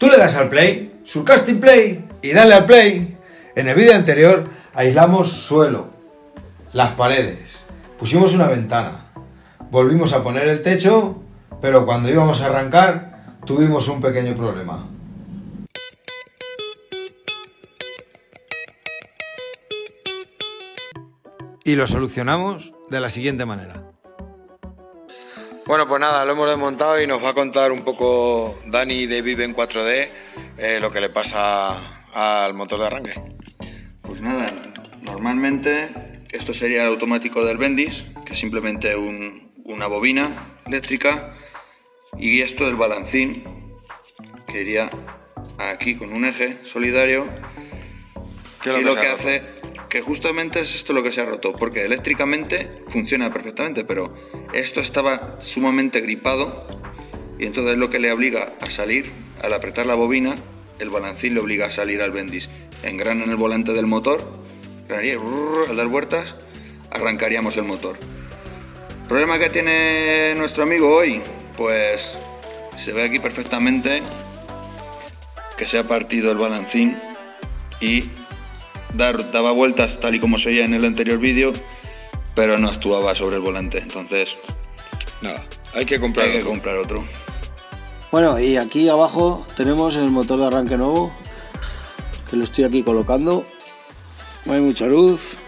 Tú le das al play, Surfcasting Play, y dale al play. En el vídeo anterior aislamos suelo, las paredes, pusimos una ventana, volvimos a poner el techo, pero cuando íbamos a arrancar tuvimos un pequeño problema. Y lo solucionamos de la siguiente manera. Bueno, pues nada, lo hemos desmontado y nos va a contar un poco Dani de Vive en 4D lo que le pasa al motor de arranque. Pues nada, normalmente esto sería el automático del Bendis, que es simplemente una bobina eléctrica, y esto es el balancín, que iría aquí con un eje solidario, y lo que hace que justamente es esto lo que se ha roto, porque eléctricamente funciona perfectamente, pero esto estaba sumamente gripado y entonces lo que le obliga a salir, al apretar la bobina, el balancín le obliga a salir al Bendis. Engrana en el volante del motor, engranaría, al dar vueltas arrancaríamos el motor. Problema que tiene nuestro amigo hoy, pues se ve aquí perfectamente que se ha partido el balancín y daba vueltas tal y como se oía en el anterior vídeo, pero no actuaba sobre el volante. Entonces nada, hay que comprar otro. Bueno, y aquí abajo tenemos el motor de arranque nuevo, que lo estoy aquí colocando. No hay mucha luz,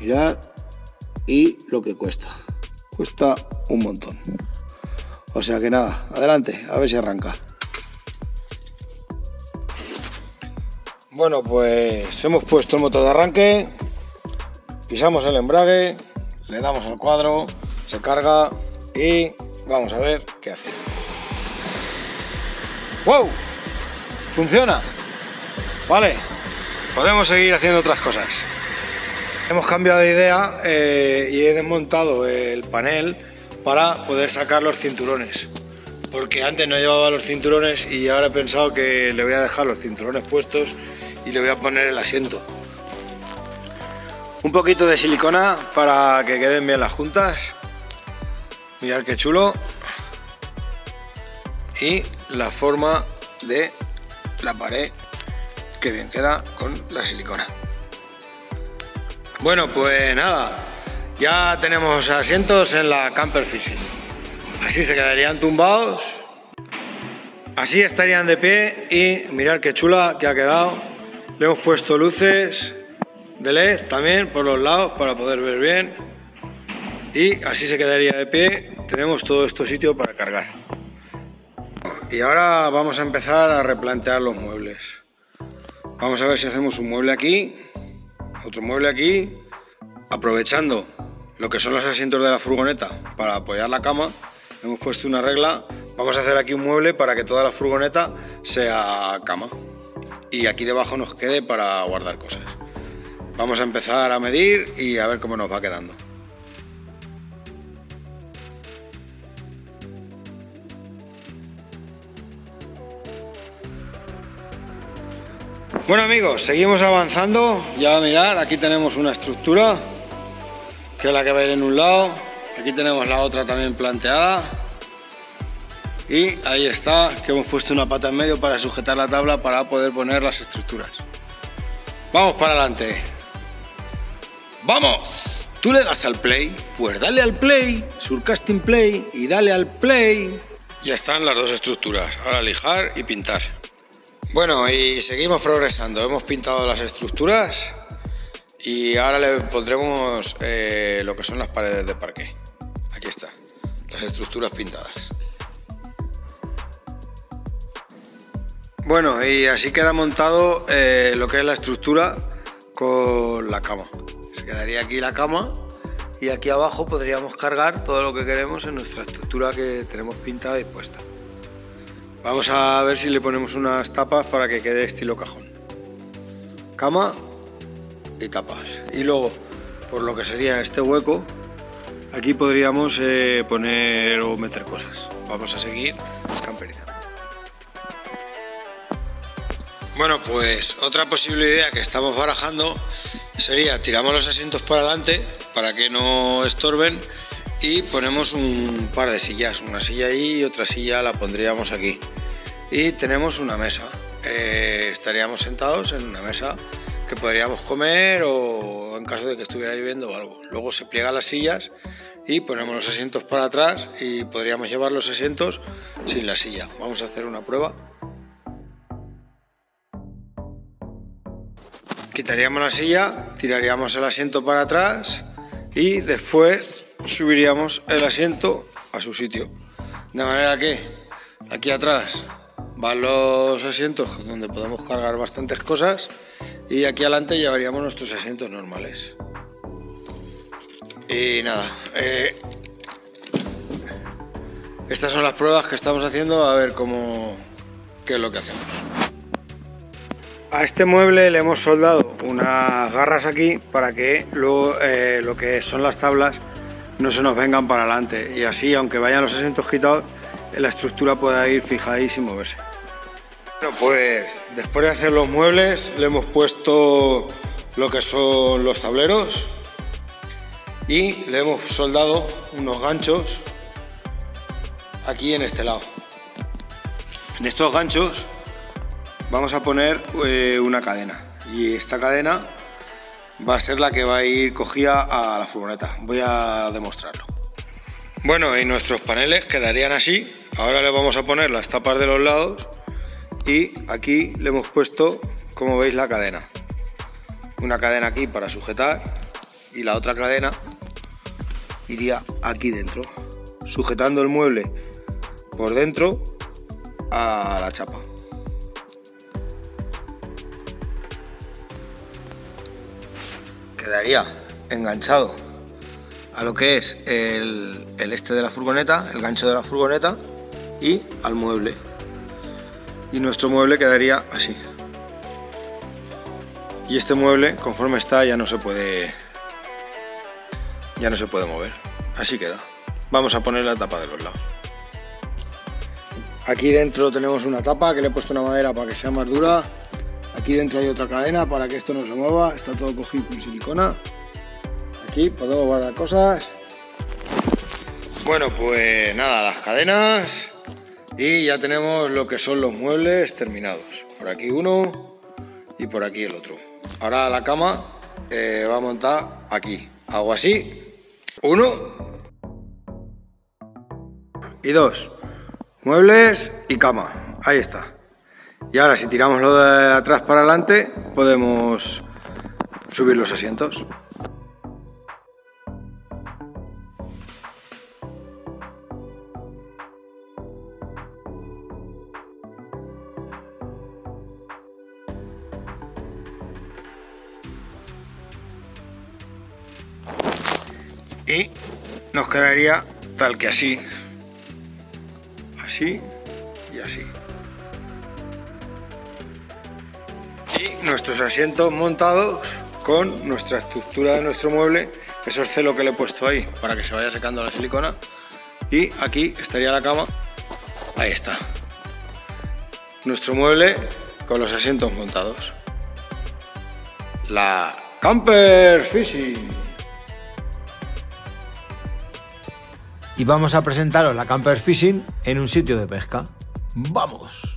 mirad, y lo que cuesta un montón, o sea que nada, adelante, a ver si arranca. Bueno, pues hemos puesto el motor de arranque, pisamos el embrague, le damos al cuadro, se carga y vamos a ver qué hace. ¡Wow! ¡Funciona! Vale, podemos seguir haciendo otras cosas. Hemos cambiado de idea y he desmontado el panel para poder sacar los cinturones, porque antes no llevaba los cinturones y ahora he pensado que le voy a dejar los cinturones puestos y le voy a poner el asiento, un poquito de silicona para que queden bien las juntas. Mirad qué chulo, y la forma de la pared, que bien queda con la silicona. Bueno, pues nada, ya tenemos asientos en la Camper Fishing. Así se quedarían tumbados, así estarían de pie, y mirad qué chula que ha quedado. Le hemos puesto luces de LED también por los lados para poder ver bien, y así se quedaría de pie. Tenemos todo este sitio para cargar. Y ahora vamos a empezar a replantear los muebles. Vamos a ver si hacemos un mueble aquí, otro mueble aquí, aprovechando lo que son los asientos de la furgoneta para apoyar la cama. Hemos puesto una regla, vamos a hacer aquí un mueble para que toda la furgoneta sea cama, y aquí debajo nos quede para guardar cosas. Vamos a empezar a medir y a ver cómo nos va quedando. Bueno amigos, seguimos avanzando. Ya mirad, aquí tenemos una estructura que es la que va a ir en un lado, aquí tenemos la otra también planteada, y ahí está, que hemos puesto una pata en medio para sujetar la tabla para poder poner las estructuras. Vamos para adelante. ¡Vamos! ¿Tú le das al play? Pues dale al play, Surfcasting Play, y dale al play. Ya están las dos estructuras, ahora lijar y pintar. Bueno, y seguimos progresando, hemos pintado las estructuras y ahora le pondremos lo que son las paredes de parqué. Aquí está, las estructuras pintadas. Bueno, y así queda montado lo que es la estructura con la cama. Se quedaría aquí la cama, y aquí abajo podríamos cargar todo lo que queremos en nuestra estructura que tenemos pintada y puesta. Vamos a ver si le ponemos unas tapas para que quede estilo cajón. Cama y tapas. Y luego, por lo que sería este hueco, aquí podríamos poner o meter cosas. Vamos a seguir camperizando. Bueno, pues otra posible idea que estamos barajando sería tiramos los asientos para adelante para que no estorben y ponemos un par de sillas, una silla ahí y otra silla la pondríamos aquí, y tenemos una mesa. Estaríamos sentados en una mesa que podríamos comer o en caso de que estuviera lloviendo o algo. Luego se pliegan las sillas y ponemos los asientos para atrás y podríamos llevar los asientos sin la silla. Vamos a hacer una prueba. Quitaríamos la silla, tiraríamos el asiento para atrás y después subiríamos el asiento a su sitio. De manera que aquí atrás van los asientos donde podemos cargar bastantes cosas y aquí adelante llevaríamos nuestros asientos normales. Y nada, estas son las pruebas que estamos haciendo, a ver qué es lo que hacemos. A este mueble le hemos soldado unas garras aquí para que luego lo que son las tablas no se nos vengan para adelante, y así, aunque vayan los asientos quitados, la estructura pueda ir fijada y sin moverse. Bueno, pues después de hacer los muebles le hemos puesto lo que son los tableros y le hemos soldado unos ganchos aquí en este lado. En estos ganchos vamos a poner una cadena, y esta cadena va a ser la que va a ir cogida a la furgoneta. Voy a demostrarlo. Bueno, y nuestros paneles quedarían así. Ahora le vamos a poner las tapas de los lados y aquí le hemos puesto, como veis, la cadena. Una cadena aquí para sujetar y la otra cadena iría aquí dentro, sujetando el mueble por dentro a la chapa. Quedaría enganchado a lo que es el este de la furgoneta, el gancho de la furgoneta, y al mueble, y nuestro mueble quedaría así. Y este mueble, conforme está, ya no se puede mover, así queda. Vamos a poner la tapa de los lados. Aquí dentro tenemos una tapa que le he puesto una madera para que sea más dura. Aquí dentro hay otra cadena para que esto no se mueva, está todo cogido con silicona. Aquí podemos guardar cosas. Bueno, pues nada, las cadenas, y ya tenemos lo que son los muebles terminados. Por aquí uno y por aquí el otro. Ahora la cama va a montar aquí. Hago así, uno y dos, muebles y cama, ahí está. Y ahora si tiramos lo de atrás para adelante podemos subir los asientos. Y nos quedaría tal que así, así y así. Y nuestros asientos montados con nuestra estructura de nuestro mueble, que es el celo que le he puesto ahí para que se vaya secando la silicona. Y aquí estaría la cama, ahí está. Nuestro mueble con los asientos montados. La Camper Fishing. Y vamos a presentaros la Camper Fishing en un sitio de pesca. ¡Vamos!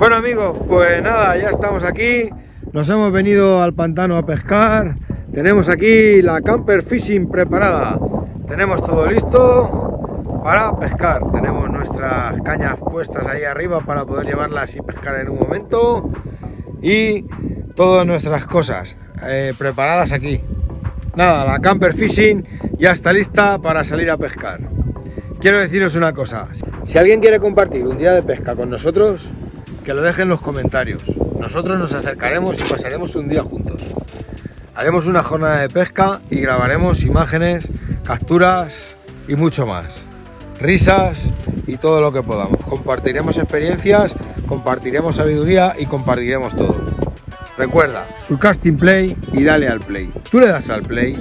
Bueno amigos, pues nada, ya estamos aquí. Nos hemos venido al pantano a pescar. Tenemos aquí la Camper Fishing preparada. Tenemos todo listo para pescar. Tenemos nuestras cañas puestas ahí arriba para poder llevarlas y pescar en un momento. Y todas nuestras cosas preparadas aquí. Nada, la Camper Fishing ya está lista para salir a pescar. Quiero deciros una cosa. Si alguien quiere compartir un día de pesca con nosotros, que lo deje en los comentarios. Nosotros nos acercaremos y pasaremos un día juntos. Haremos una jornada de pesca y grabaremos imágenes, capturas y mucho más. Risas y todo lo que podamos. Compartiremos experiencias, compartiremos sabiduría y compartiremos todo. Recuerda, Surfcasting Play y dale al play. ¿Tú le das al play?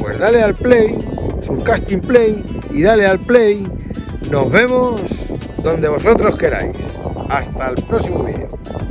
Pues dale al play, Surfcasting Play y dale al play. Nos vemos donde vosotros queráis. Hasta el próximo vídeo.